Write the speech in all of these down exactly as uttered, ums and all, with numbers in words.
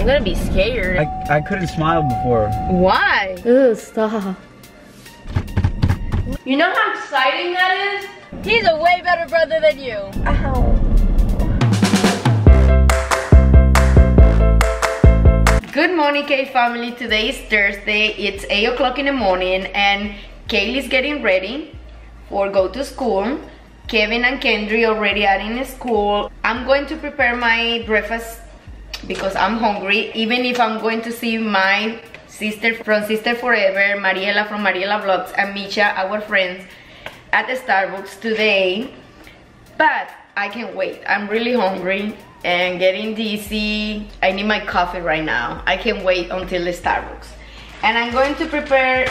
I'm gonna be scared. I, I couldn't smile before. Why? Ew, stop. You know how exciting that is? He's a way better brother than you. Ow. Good morning, Kay family. Today is Thursday. It's eight o'clock in the morning and Kaylee's getting ready for go to school. Kevin and Kendry already are in school. I'm going to prepare my breakfast because I'm hungry, even if I'm going to see my sister from Sister Forever, Mariela from Mariela Vlogs, and Misha, our friends, at the Starbucks today. But I can't wait. I'm really hungry and getting dizzy. I need my coffee right now. I can't wait until the Starbucks. And I'm going to prepare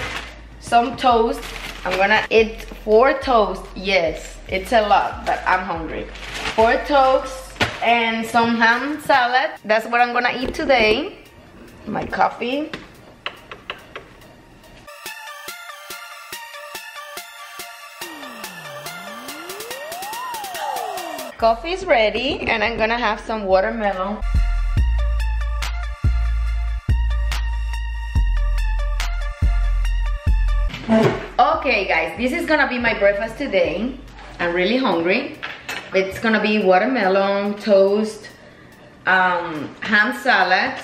some toast. I'm gonna eat four toasts. Yes, it's a lot, but I'm hungry. Four toasts and some ham salad. That's what I'm gonna eat today. My coffee. Coffee is ready and I'm gonna have some watermelon. Okay guys, this is gonna be my breakfast today. I'm really hungry. It's gonna be watermelon, toast, um, ham salad,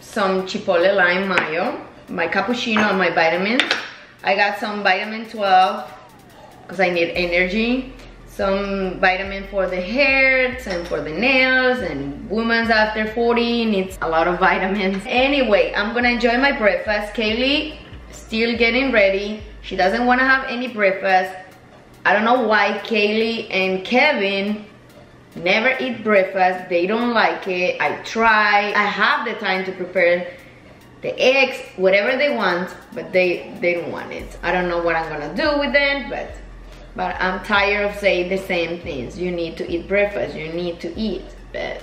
some chipotle lime mayo, my cappuccino and my vitamins. I got some vitamin twelve because I need energy, some vitamin for the hair and for the nails, and women's after forty needs a lot of vitamins. Anyway, I'm gonna enjoy my breakfast. Kaylee still getting ready. She doesn't wanna have any breakfast. I don't know why Kaylee and Kevin never eat breakfast. They don't like it. I try. I have the time to prepare the eggs, whatever they want, but they, they don't want it. I don't know what I'm gonna do with them, but, but I'm tired of saying the same things. You need to eat breakfast. You need to eat, but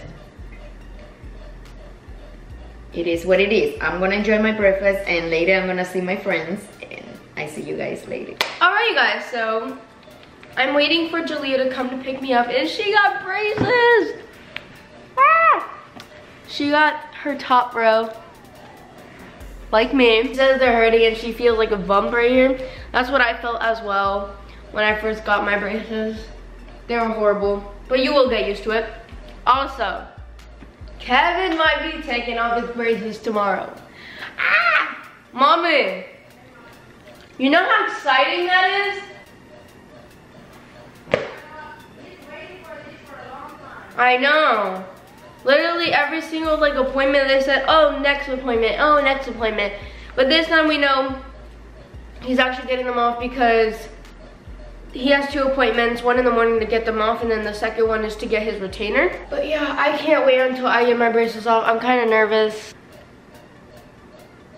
it is what it is. I'm gonna enjoy my breakfast and later I'm gonna see my friends and I see you guys later. All right, you guys, so I'm waiting for Julia to come to pick me up, and she got braces! Ah! She got her top row, like me. She says they're hurting and she feels like a bump right here. That's what I felt as well when I first got my braces. They were horrible, but you will get used to it. Also, Kevin might be taking off his braces tomorrow. Ah! Mommy! You know how exciting that is? I know. Literally every single like appointment they said, oh, next appointment, oh, next appointment. But this time we know he's actually getting them off because he has two appointments, one in the morning to get them off, and then the second one is to get his retainer. But yeah, I can't wait until I get my braces off. I'm kind of nervous.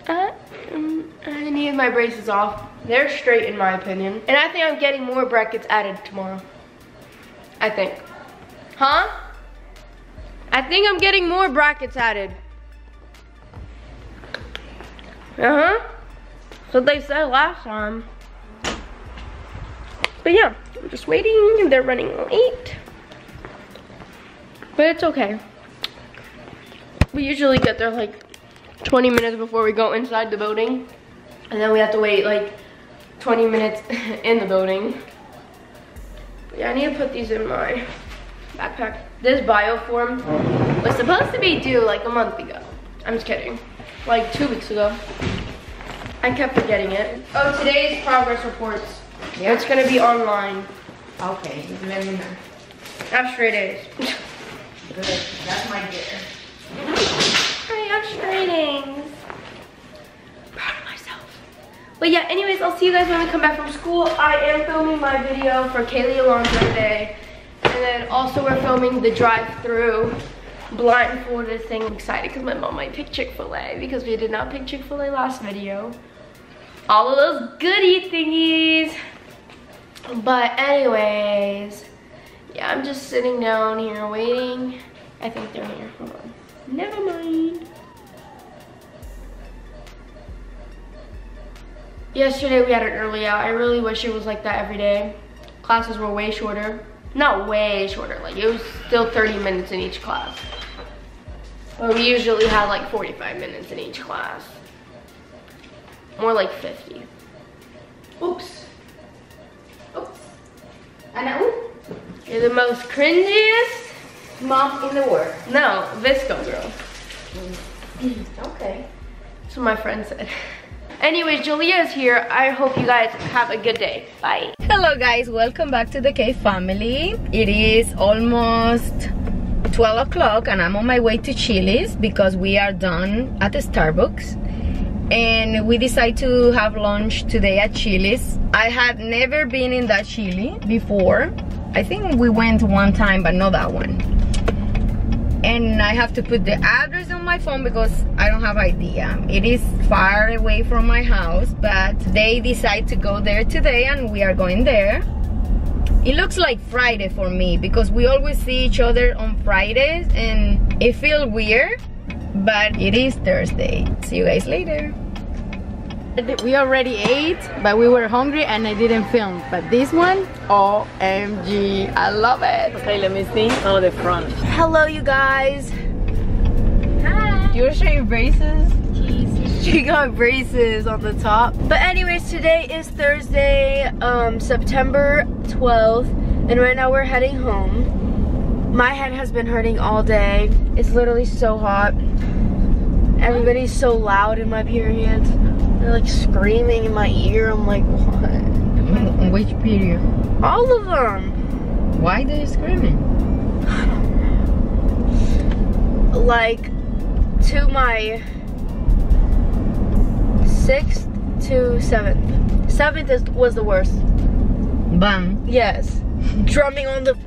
I, um, I need my braces off. They're straight in my opinion. And I think I'm getting more brackets added tomorrow. I think. Huh? I think I'm getting more brackets added. Uh-huh. That's what they said last time. But yeah, I'm just waiting. They're running late. But it's okay. We usually get there like twenty minutes before we go inside the building. And then we have to wait like twenty minutes in the building. But yeah, I need to put these in my backpack. This bio form was supposed to be due like a month ago. I'm just kidding. Like two weeks ago. I kept forgetting it. Oh, today's progress reports. Yeah. It's gonna be online. Okay, let me know. I have straight A's. Good. That's my gear. I have straight A's. Proud of myself. But yeah, anyways, I'll see you guys when we come back from school. I am filming my video for Kaylee Alonso today. And then also we're filming the drive-through blindfolded thing. I'm excited because my mom might pick Chick-fil-A because we did not pick Chick-fil-A last video. All of those goodie thingies. But anyways, yeah, I'm just sitting down here waiting. I think they're here. Hold on. Never mind. Yesterday we had an early out. I really wish it was like that every day. Classes were way shorter. Not way shorter, like it was still thirty minutes in each class. Well, we usually had like forty-five minutes in each class. More like fifty. Oops. Oops. I know. You're the most cringiest mom in the world. No, V S C O girl. Okay. That's what my friend said. Anyways, Julia is here. I hope you guys have a good day. Bye. Hello guys, welcome back to the K family. It is almost twelve o'clock and I'm on my way to Chili's because we are done at the Starbucks. And we decide to have lunch today at Chili's. I had never been in that Chili before. I think we went one time, but not that one. And I have to put the address on my phone because I don't have idea. It is far away from my house, but they decide to go there today and we are going there. It looks like Friday for me because we always see each other on Fridays and it feels weird. But it is Thursday. See you guys later. We already ate, but we were hungry and I didn't film. But this one, O M G, I love it. Okay, let me see. Oh, the front. Hello, you guys. Hi. You're showing braces? Jeez. She got braces on the top. But anyways, today is Thursday, um, September twelfth. And right now we're heading home. My head has been hurting all day. It's literally so hot. Everybody's so loud in my periods. They're like screaming in my ear. I'm like, what? Which period? All of them. Why are they screaming? Like, to my sixth to seventh. Seventh is, was the worst. Bam. Yes. Drumming on the...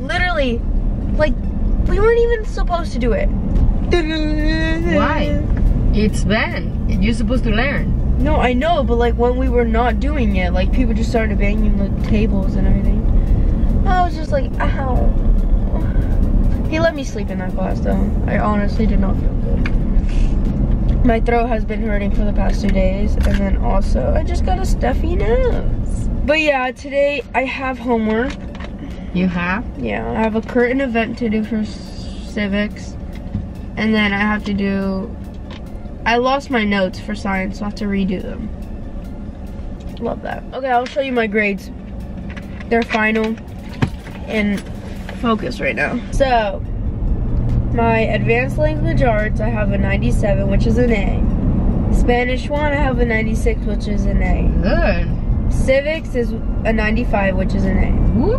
Literally, like, we weren't even supposed to do it. Why? It's banned. You're supposed to learn. No, I know, but like when we were not doing it, like people just started banging the tables and everything. I was just like, ow. He let me sleep in that class though. I honestly did not feel good. My throat has been hurting for the past two days. And then also, I just got a stuffy nose. But yeah, today I have homework. You have? Yeah, I have a current event to do for civics. And then I have to do... I lost my notes for science, so I have to redo them. Love that. Okay, I'll show you my grades. They're final and focus right now. So, my advanced language arts, I have a ninety-seven, which is an A. Spanish one, I have a ninety-six, which is an A. Good. Civics is a ninety-five, which is an A. Woo!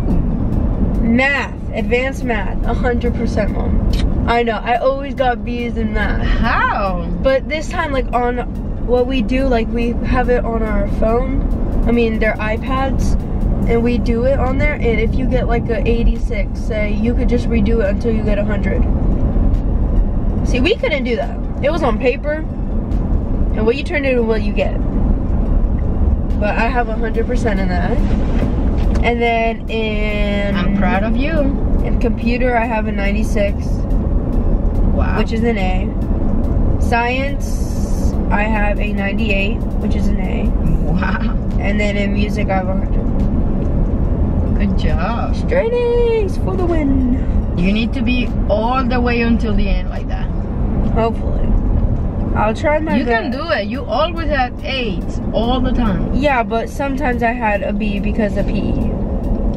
Math, advanced math, one hundred percent mom. I know, I always got B's in math. How? But this time, like on what we do, like we have it on our phone. I mean, their iPads, and we do it on there. And if you get like a eighty-six, say, you could just redo it until you get one hundred. See, we couldn't do that. It was on paper, and what you turn into what you get. But I have one hundred percent in that. And then in... I'm proud of you. In computer, I have a ninety-six. Wow. Which is an A. Science, I have a ninety-eight, which is an A. Wow. And then in music, I have one hundred. Good job. Straight A's for the win. You need to be all the way until the end like that. Hopefully. I'll try my You best. Can do it. You always had A's all the time. Yeah, but sometimes I had a B because of P.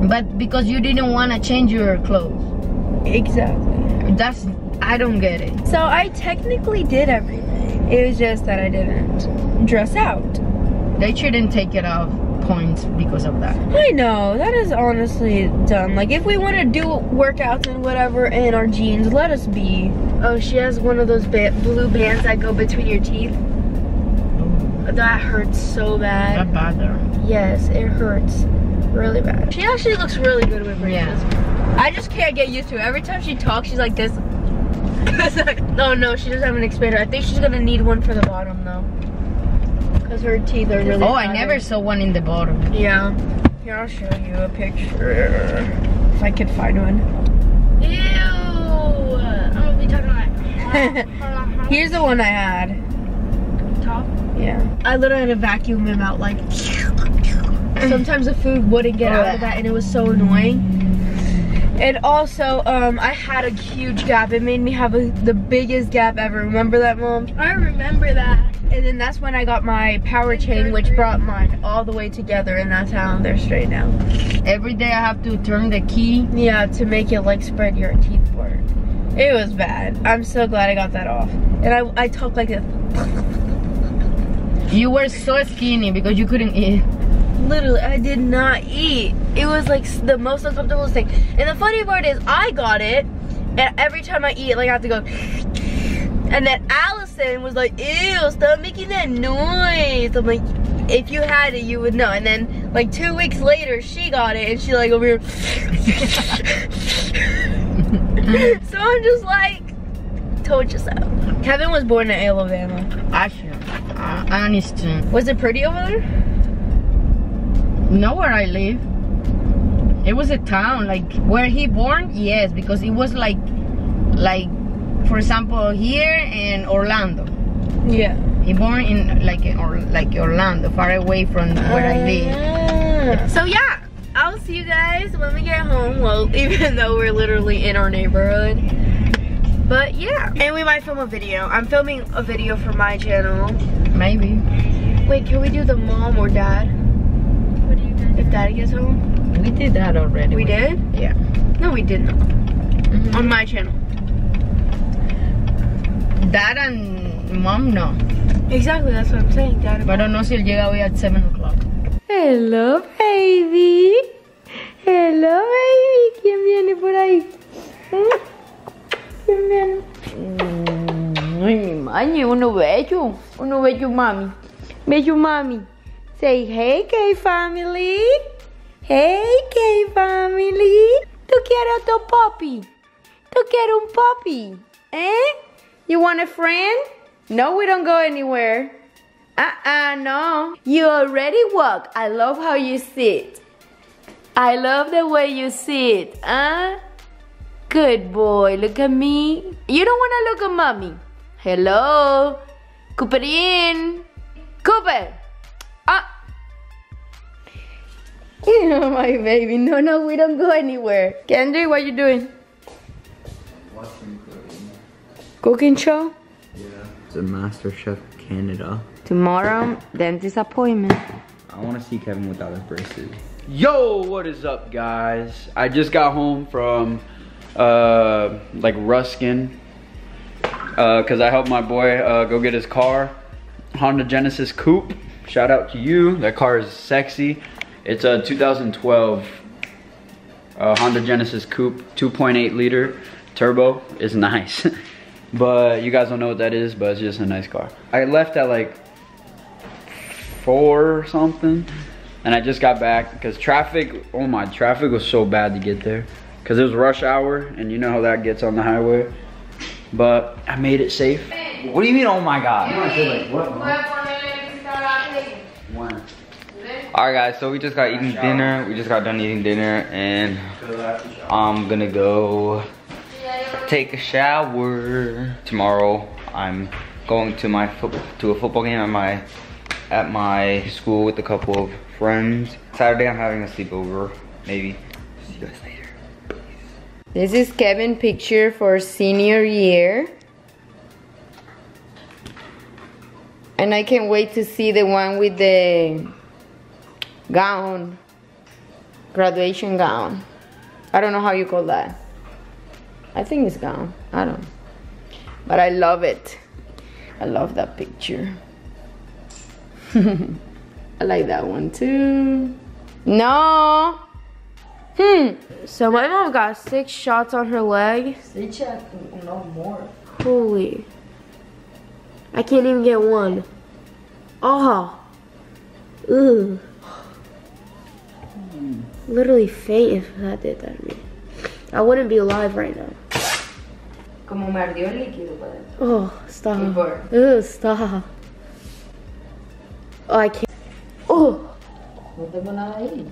But because you didn't want to change your clothes. Exactly. That's, I don't get it. So I technically did everything. It was just that I didn't dress out. They shouldn't take it off points because of that. I know. That is honestly dumb. Like, if we want to do workouts and whatever in our jeans, let us be. Oh, she has one of those ba blue bands that go between your teeth. Oh. That hurts so bad. That bad. Yes, it hurts really bad. She actually looks really good with braces. Yeah. I just can't get used to it. Every time she talks, she's like this. No, no, she doesn't have an expander. I think she's gonna need one for the bottom though. Because her teeth are really... Oh, tired. I never saw one in the bottom. Yeah. Here, I'll show you a picture. If I could find one. Ew. I don't know what you're talking about. Here's the one I had. Top? Yeah. I literally had to vacuum him out like... Sometimes the food wouldn't get out of that and it was so annoying. And also, um, I had a huge gap. It made me have a, the biggest gap ever. Remember that, Mom? I remember that. And then that's when I got my power chain, which brought mine all the way together, and that's how they're straight now. Every day I have to turn the key. Yeah, to make it like spread your teeth more. It was bad. I'm so glad I got that off. And I, I talk like this. You were so skinny because you couldn't eat. Literally, I did not eat. It was like the most uncomfortable thing. And the funny part is I got it, and every time I eat, like I have to go. And then Allison was like, ew, stop making that noise. I'm like, if you had it, you would know. And then like two weeks later, she got it, and she like over here. So I'm just like, told you so. Kevin was born in Alabama. I should. I, I need to. Was it pretty over there? Know where I live, it was a town. Like where he born, yes, because it was like, like for example here in Orlando. Yeah, he born in like in or like Orlando, far away from where uh, I live. Yeah. So yeah, I'll see you guys when we get home. Well, even though we're literally in our neighborhood, but yeah. And we might film a video. I'm filming a video for my channel. Maybe. Wait, can we do the mom or dad? If Daddy gets home? We did that already. We did? Yeah. No, we did not. Mm-hmm. On my channel. Dad and Mom, no. Exactly, that's what I'm saying. Dad and Mom. Pero no, si él llega hoy at seven o'clock. Hello, baby. Hello, baby. ¿Quién viene por ahí? ¿Quién viene? Ay, mi mami, uno bello. Uno bello, mami. Bello, mami. Say, hey, K family. Hey, K family. Tu quiero tu puppy. Tu quiero un puppy. Eh? You want a friend? No, we don't go anywhere. Uh-uh, no. You already walk. I love how you sit. I love the way you sit. Huh? Good boy. Look at me. You don't want to look at mommy. Hello. Cooper in. Cooper. You know my baby. No, no, we don't go anywhere. Kendry, what are you doing? Watching cooking. Cooking show? Yeah. It's a MasterChef Canada. Tomorrow, dentist appointment. I want to see Kevin without his braces. Yo, what is up, guys? I just got home from, uh, like, Ruskin. Uh, because I helped my boy uh, go get his car. Honda Genesis Coupe. Shout out to you. That car is sexy. It's a two thousand twelve uh, Honda Genesis Coupe, two point eight liter turbo. Is nice. But you guys don't know what that is, but it's just a nice car. I left at like four or something, and I just got back because traffic, oh my, traffic was so bad to get there because it was rush hour, and you know how that gets on the highway. But I made it safe. What do you mean, oh my God? Hey, what? Alright guys, so we just got eating dinner. We just got done eating dinner, and I'm gonna go take a shower. Tomorrow I'm going to my to a football game at my at my school with a couple of friends. Saturday I'm having a sleepover. Maybe. See you guys later. Peace. This is Kevin's picture for senior year. And I can't wait to see the one with the gown, graduation gown. I don't know how you call that. I think it's gown. I don't know. But I love it. I love that picture. I like that one too. No. Hmm. So my mom got six shots on her leg. Six shots, no more. Holy. I can't even get one. Oh. Ooh. Literally faint if that did that to me. I wouldn't be alive right now. Como me ardió el líquido, but... Oh, stop. Ew, stop. Oh, I can't. Oh! No tengo nada ahí.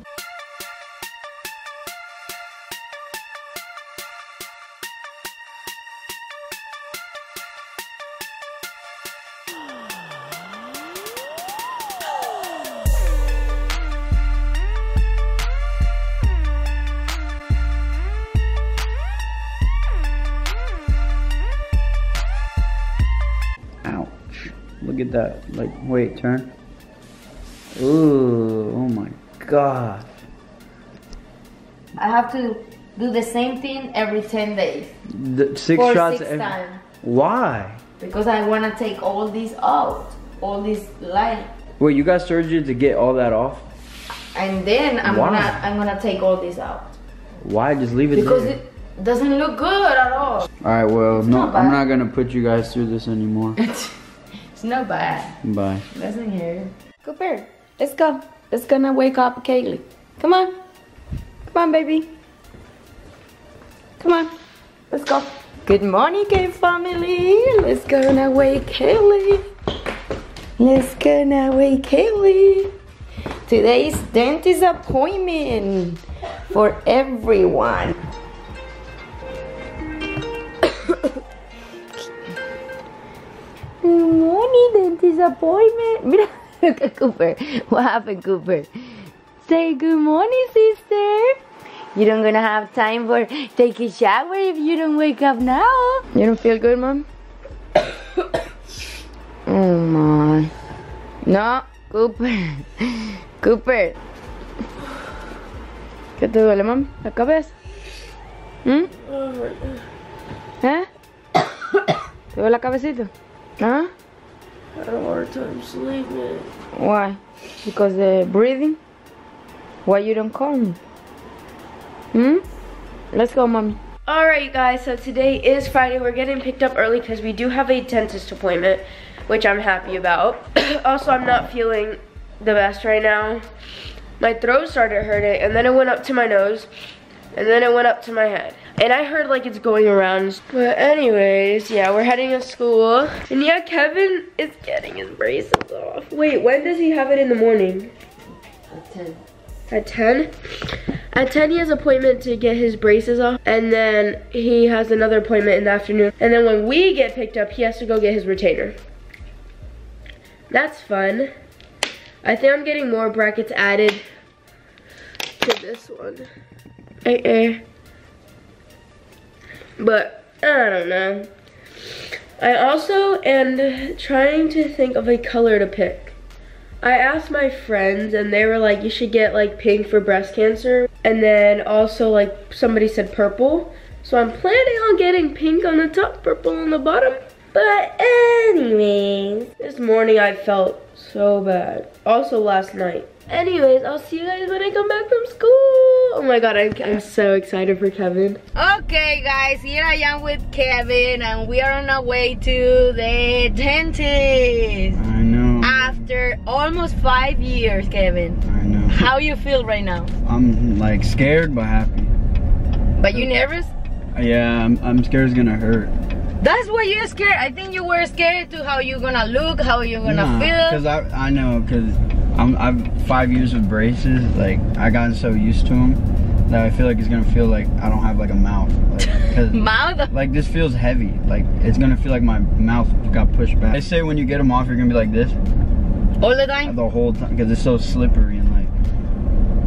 Look at that. Like, wait, turn. Ooh, oh my God. I have to do the same thing every ten days. The six Four, shots six every time. Why? Because I want to take all these out. All this line. Wait, you got surgery to get all that off? And then I'm Why? gonna I'm gonna take all this out. Why? Just leave it because there. It doesn't look good at all. All right, well, it's no, not I'm not gonna put you guys through this anymore. It's not bad. Bye. Listen here, Cooper. Let's go. It's gonna wake up Kaylee. Come on, come on, baby. Come on. Let's go. Good morning, K family. Let's go now wake Kaylee. Let's go now wake Kaylee. Today's dentist appointment for everyone. Good morning, dentist appointment. Mira, look at Cooper. What happened, Cooper? Say good morning, sister. You don't gonna have time for take a shower if you don't wake up now. You don't feel good, Mom? Oh my. No, Cooper. Cooper, ¿qué te duele, mam? ¿La cabeza? ¿Mm? ¿Eh? ¿Te duele la cabecita? ¿Ah? I don't want to time sleeping. Why? Because the breathing? Why you don't call me? Hmm? Let's go, mommy. Alright guys, so today is Friday. We're getting picked up early because we do have a dentist appointment, which I'm happy about. Also, I'm not feeling the best right now. My throat started hurting, and then it went up to my nose, and then it went up to my head, and I heard like it's going around. But anyways, yeah, we're heading to school, and yeah, Kevin is getting his braces off. Wait, when does he have it in the morning? At ten. At ten? At ten he has an appointment to get his braces off, and then he has another appointment in the afternoon, and then when we get picked up, he has to go get his retainer. That's fun. I think I'm getting more brackets added to this one. Eh, eh. But, I don't know. I also am trying to think of a color to pick. I asked my friends and they were like, you should get like pink for breast cancer. And then also like somebody said purple. So I'm planning on getting pink on the top, purple on the bottom. But anyways, this morning I felt so bad. Also last night. Anyways, I'll see you guys when I come back from school. Oh my God, I'm, I'm so excited for Kevin. Okay guys, here I am with Kevin and we are on our way to the dentist. I know. After almost five years, Kevin. I know. How you feel right now? I'm like scared but happy. But you nervous? Yeah, I'm, I'm scared it's gonna hurt. That's why you're scared. I think you were scared to how you're gonna look, how you're gonna nah, feel. Cause I, I know, cause I'm, I've five years with braces. Like I gotten so used to them that I feel like it's gonna feel like I don't have like a mouth. Like, cause mouth? Like this feels heavy. Like it's gonna feel like my mouth got pushed back. They say when you get them off, you're gonna be like this. All the time? The whole time, cause it's so slippery and like,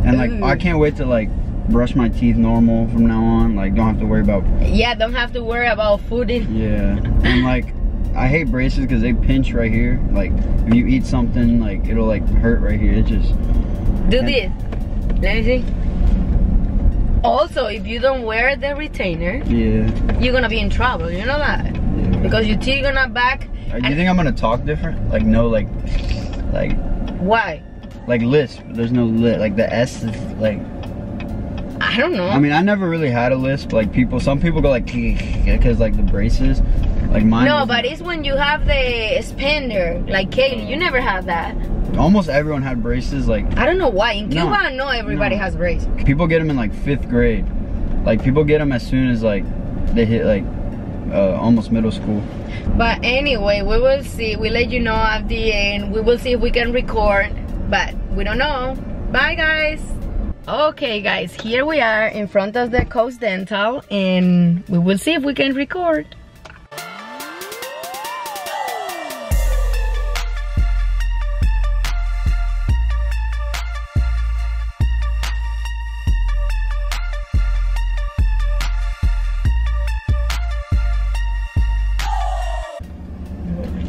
and like Ooh. I can't wait to like brush my teeth normal from now on. Like don't have to worry about yeah don't have to worry about food in. Yeah, and like I hate braces because they pinch right here. Like if you eat something, like it'll like hurt right here. It just do this. Let me see. Also, if you don't wear the retainer, yeah, you're gonna be in trouble, you know that? Yeah. Because your teeth are gonna back. Like, do you think I'm gonna talk different? Like no, like like why? Like lisp. There's no lit. Like the S is like, I don't know. I mean, I never really had a lisp. Like people, some people go like, because like the braces, like mine. No, but it's when you have the spender, like Kaylee. You never had that. Almost everyone had braces. Like I don't know why in Cuba, no, no everybody no. has braces. People get them in like fifth grade. Like people get them as soon as like they hit like uh, almost middle school. But anyway, we will see. We let you know at the end. We will see if we can record, but we don't know. Bye, guys. Okay guys, here we are in front of the Coast Dental and we will see if we can record.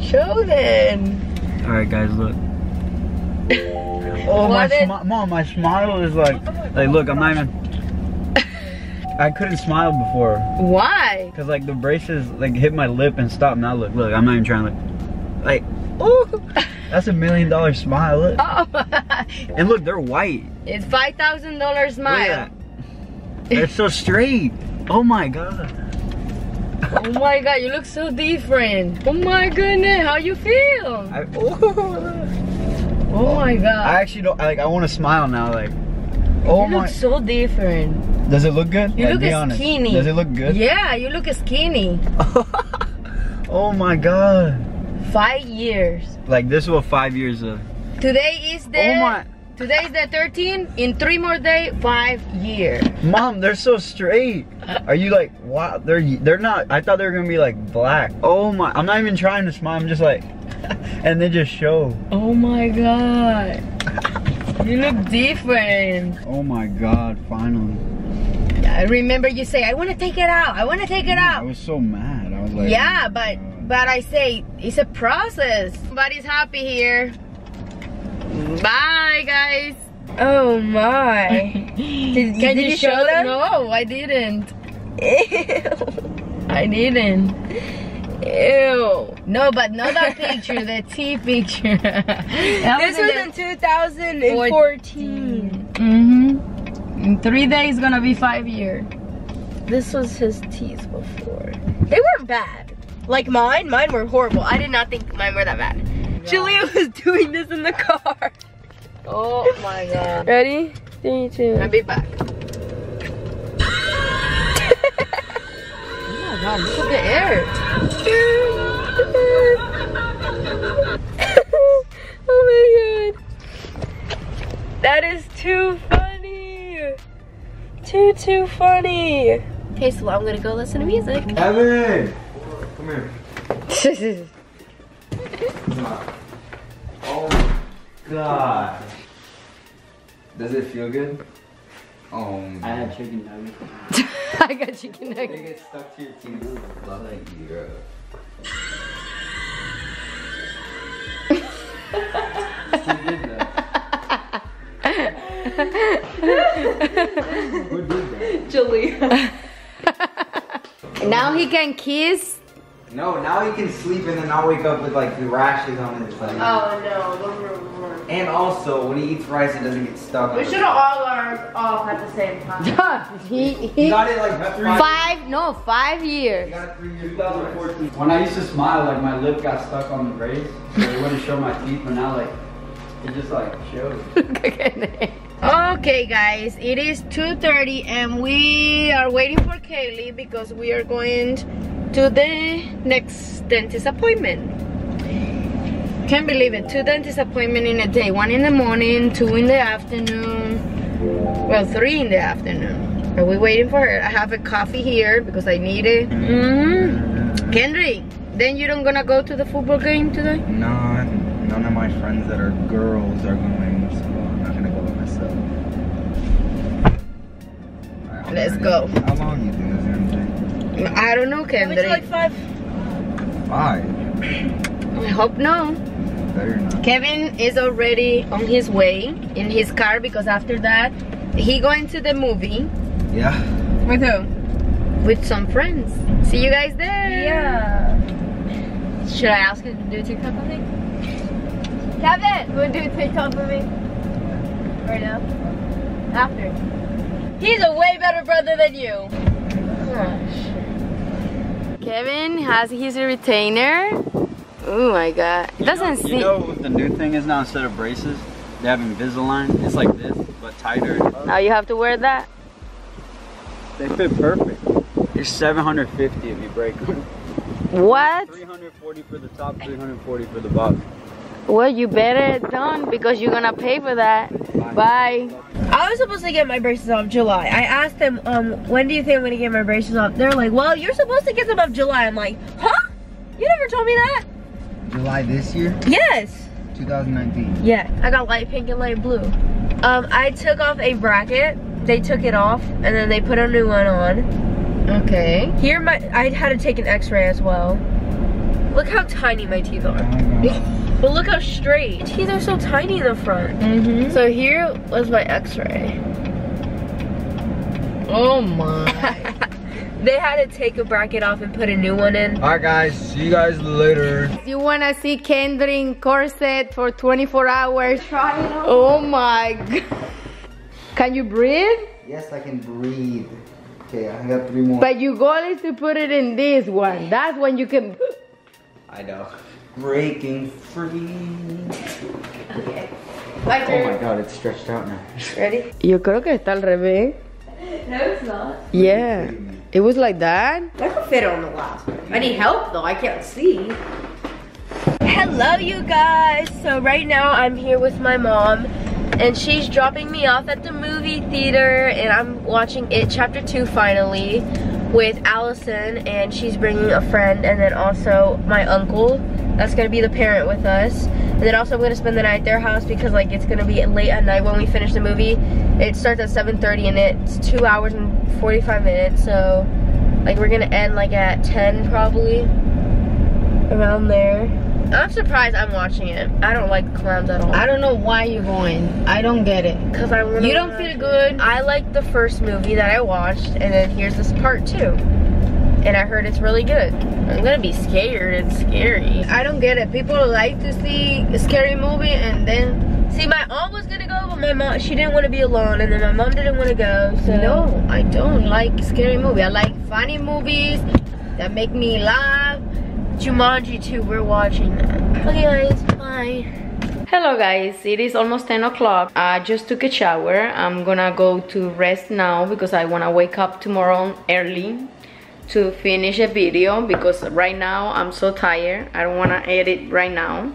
Show them. Alright guys, look. Oh, my smi- Mom, my smile is like, like look, I'm not even, I couldn't smile before. Why? Cause like the braces like hit my lip and stopped. Now look, look, I'm not even trying to, like, ooh. That's a million dollar smile, look. Oh. And look, they're white. It's five thousand dollar smile. They're so straight. Oh my God. Oh my God, you look so different. Oh my goodness, how you feel? I, oh. oh my God. I actually don't, like, I want to smile now, like. Oh you my. You look so different. Does it look good? You yeah, look be honest. Skinny. Does it look good? Yeah, you look skinny. Oh my God. Five years. Like this is what five years of. Today is the. Oh my. Today is the thirteenth. In three more days, five years. Mom, they're so straight. Are you like, wow? They're they're not. I thought they were gonna be like black. Oh my! I'm not even trying to smile. I'm just like, and they just show. Oh my God! You look different. Oh my God! Finally. I remember you say, I want to take it out. I want to take it yeah, out. I was so mad. I was like. Yeah, but but I say it's a process. Everybody's happy here. Bye guys. Oh my. Did, Can did you, you show, show them? No, I didn't. Ew. I didn't. Ew. No, but not that picture, the tea picture. This was in two thousand fourteen. Mm-hmm. In three days gonna be five years. This was his teeth before. They weren't bad. Like mine, mine were horrible. I did not think mine were that bad. Julia was doing this in the car. Oh my God. Ready? Three, two. I'll be back. Oh my God, look at the air. Oh my God. That is too funny. Too, too funny. Okay, so I'm gonna go listen to music. Kevin! Come here. Oh God. Does it feel good? Oh man. I had chicken nuggets. I got chicken nuggets. They get stuck to your teeth. Love like you. Who did that? Julia. Now he can kiss. No, now he can sleep and then I'll wake up with like the rashes on his leg. Oh no, and also when he eats rice it doesn't get stuck. We should have all learned off at the same time. Yeah, he, he you got it like five, five no five years. You got it three years. twenty fourteen. When I used to smile like my lip got stuck on the brace, so it wouldn't show my teeth, but now like it just like shows. Okay guys, it is two thirty and we are waiting for Kaylee because we are going to the next dentist appointment. Can't believe it, two dentist appointments in a day. One in the morning, two in the afternoon. Well, three in the afternoon. Are we waiting for her? I have a coffee here because I need it. Mm-hmm. Kendry, then you don't gonna go to the football game today? No, none of my friends that are girls are going, so I'm not gonna go by myself. Right, let's ready. Go. How long do you think this is gonna take? I don't know, Kendrick. It's like five. Five? I hope no. Kevin is already on his way in his car because after that, he going to the movie. Yeah. With who? With some friends. See you guys there. Yeah. Should I ask you to do a TikTok with me? Kevin, you want to do a TikTok with me? Right now? After. He's a way better brother than you. Gosh. Kevin has his retainer. Oh my God. It doesn't seem. You know what the new thing is now, instead of braces, they have Invisalign. It's like this, but tighter. Now you have to wear that. They fit perfect. It's seven hundred fifty if you break them. What? three hundred forty for the top, three hundred forty for the bottom. Well, you better done because you're gonna pay for that. Bye. I was supposed to get my braces off July. I asked them, um, when do you think I'm gonna get my braces off? They're like, well, you're supposed to get them off July. I'm like, huh? You never told me that. July this year? Yes. two thousand nineteen. Yeah. I got light pink and light blue. Um, I took off a bracket. They took it off, and then they put a new one on. Okay. Here, my I had to take an X-ray as well. Look how tiny my teeth are. But look how straight. My teeth are so tiny in the front. Mm-hmm. So here was my x-ray. Oh my. They had to take a bracket off and put a new one in. Alright guys, see you guys later. If you wanna see Kendry in corset for twenty-four hours, try it on. Oh my god. Can you breathe? Yes, I can breathe. Okay, I got three more. But your goal is to put it in this one. That's when you can. I know. Breaking free. Okay. My turn. Oh my god, it's stretched out now. Ready? Yo creo que está al revés. No, it's not. Yeah. It was like that? I could fit on the last one. I need help though, I can't see. Hello you guys! So right now I'm here with my mom and she's dropping me off at the movie theater and I'm watching It Chapter Two finally with Allison, and she's bringing a friend and then also my uncle that's gonna be the parent with us. And then also I'm gonna spend the night at their house because like it's gonna be late at night when we finish the movie. It starts at seven thirty and it's two hours and forty-five minutes, so like we're gonna end like at ten probably, around there. I'm surprised I'm watching it. I don't like clowns at all. I don't know why you're going. I don't get it. Cause I wanna. You don't watch. Feel good. I like the first movie that I watched, and then here's this part two. And I heard it's really good. I'm gonna be scared, it's scary. I don't get it. People like to see a scary movie and then... See, my aunt was gonna go, but my mom, she didn't wanna be alone, and then my mom didn't wanna go, so... No, I don't like scary movies. I like funny movies that make me laugh. Jumanji two, we're watching that. Okay guys, bye. Hello guys, it is almost ten o'clock. I just took a shower. I'm gonna go to rest now because I wanna wake up tomorrow early to finish a video, because right now I'm so tired. I don't wanna edit right now.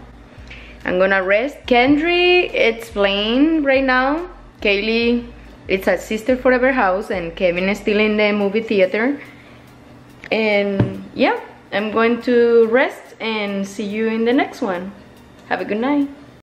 I'm gonna rest. Kendry, it's playing right now. Kaylee, it's at Sister Forever house, and Kevin is still in the movie theater. And yeah, I'm going to rest and see you in the next one. Have a good night.